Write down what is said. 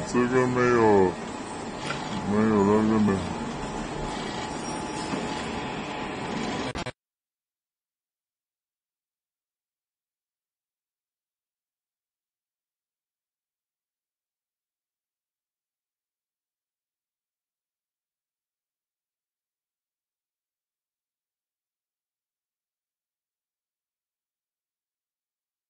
我最近没有那个。